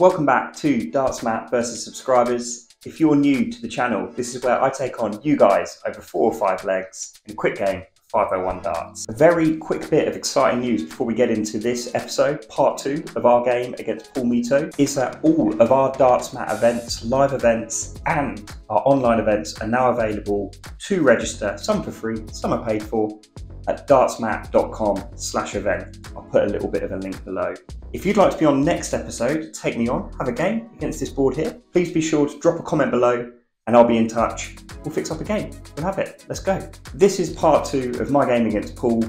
Welcome back to DartsMatt versus subscribers. If you're new to the channel, this is where I take on you guys over 4 or 5 legs in a quick game of 501 darts. A very quick bit of exciting news before we get into this episode, part 2 of our game against Paul Mittoo, is that all of our DartsMatt events, live events and our online events are now available to register, some for free, some are paid for, at dartsmatt.com/event. I'll put a little bit of a link below. If you'd like to be on next episode, take me on, have a game against this board here, please be sure to drop a comment below and I'll be in touch. We'll fix up a game, we'll have it, let's go. This is part 2 of my game against Paul.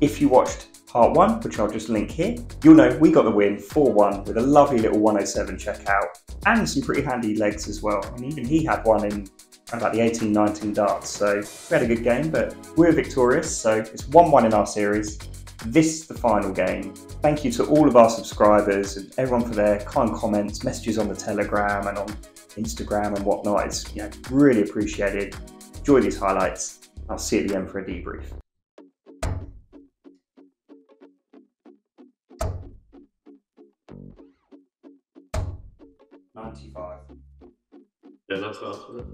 If you watched part 1, which I'll just link here, you'll know we got the win 4-1 with a lovely little 107 checkout and some pretty handy legs as well. And even he had one in about the 18-19 darts, so we had a good game, but we're victorious, so it's 1-1 in our series. This is the final game. Thank you to all of our subscribers and everyone for their kind comments, messages on the Telegram and on Instagram and whatnot. It's really appreciated. Enjoy these highlights. I'll see you at the end for a debrief. $95. Yeah, that's after it.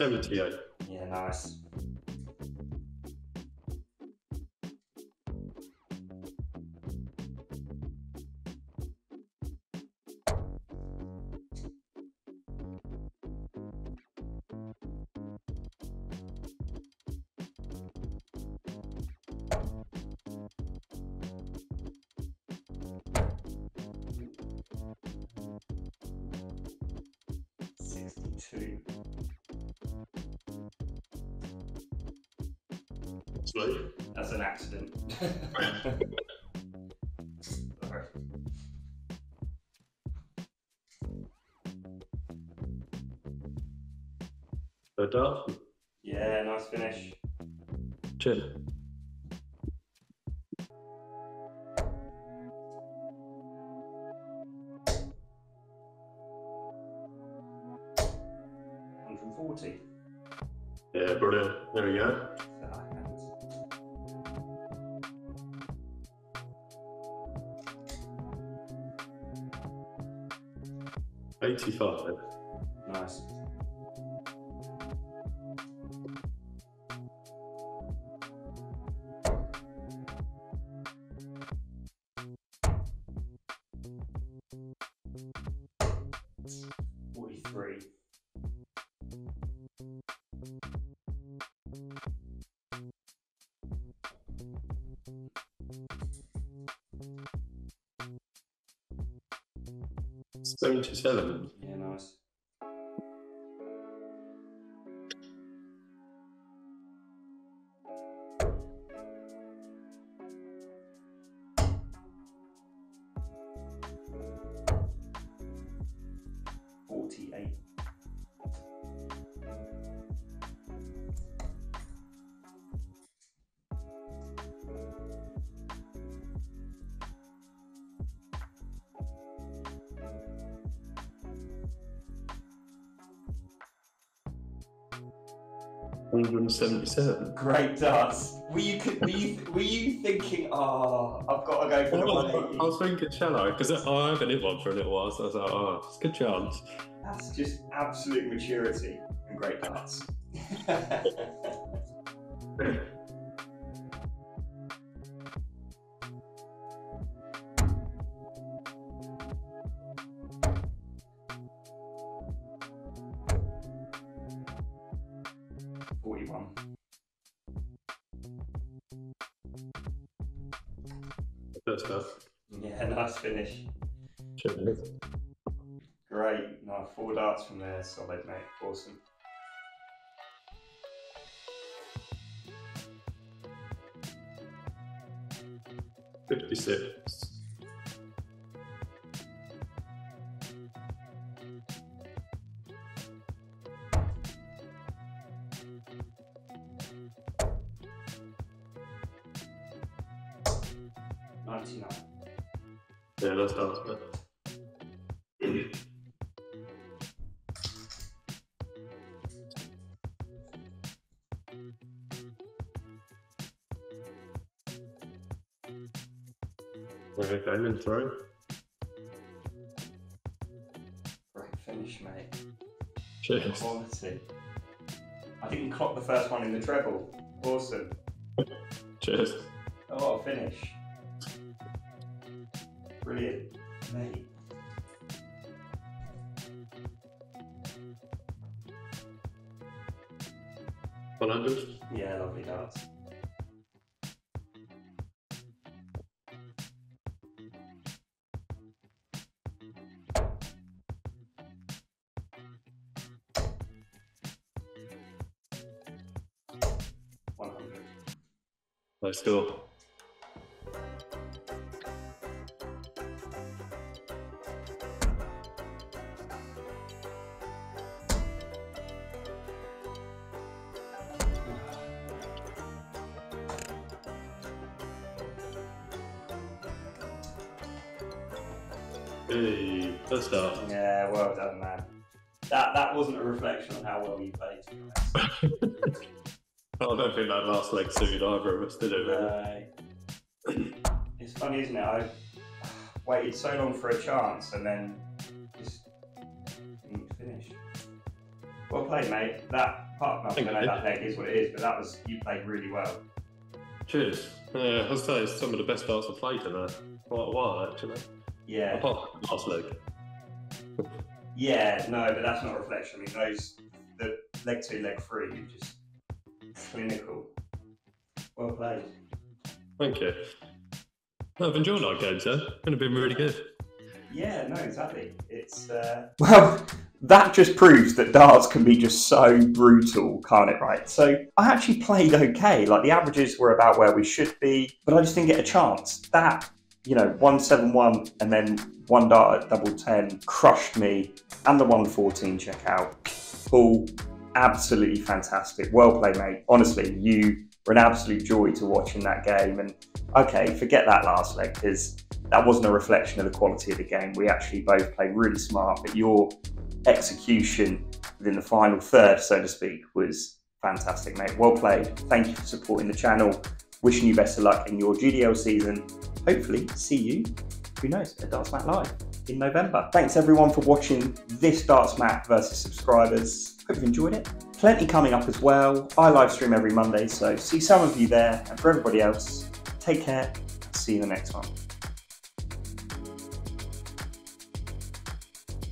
$78. Yeah, nice. $62. That's an accident. Sorry. Good dart. Yeah, nice finish. Cheers. $140. Yeah, brilliant. There we go. $85. Nice. $43. $77. Yeah, nice. $48. $177. Great darts. Were you thinking, oh, I've got to go for the 180? I was thinking shallow, because I haven't hit one for a little while, so I was like, oh, it's a good chance. That's just absolute maturity and great darts. Good stuff. Yeah, nice finish. Cheers. Great. No, 4 darts from there. Solid, mate. Awesome. $56. $99. Yeah, that sounds better. Perfect. I will try. Right, finish, mate. Cheers. Quality. I didn't clock the first one in the treble. Awesome. Cheers. Oh, what a finish. Brilliant, mate. Yeah, lovely darts. Let's go. Hey, first up. Yeah, well done, man. That wasn't a reflection on how well you played, to be honest. I don't think that last leg suited either of us, did it? Really? It's funny, isn't it? I waited so long for a chance and then just didn't finish. Well played, mate. That part, I know that leg is what it is, but that was, you played really well. Cheers. Yeah, I'd say it's some of the best darts I've played in quite a while, actually. Yeah. Apart from the last leg. Yeah, no, but that's not a reflection. I mean, those, the leg two, leg three, you just. Clinical. Well played. Thank you. I've enjoyed our games, huh? It's been really good. Yeah, no, exactly. It's well, that just proves that darts can be just so brutal, can't it, right? So I actually played okay. Like, the averages were about where we should be, but I just didn't get a chance. That, you know, 171 and then one dart at double 10 crushed me, and the 114 checkout. Paul, absolutely fantastic. Well played, mate. Honestly, you were an absolute joy to watch in that game. And okay, forget that last leg, because that wasn't a reflection of the quality of the game. We actually both played really smart, but your execution within the final third, so to speak, was fantastic, mate. Well played. Thank you for supporting the channel. Wishing you best of luck in your GDL season. Hopefully see you, who knows, at DartsMatt Live in November. Thanks everyone for watching this DartsMatt versus subscribers. Hope you've enjoyed it. Plenty coming up as well. I live stream every Monday, so see some of you there. And for everybody else, take care. See you in the next one.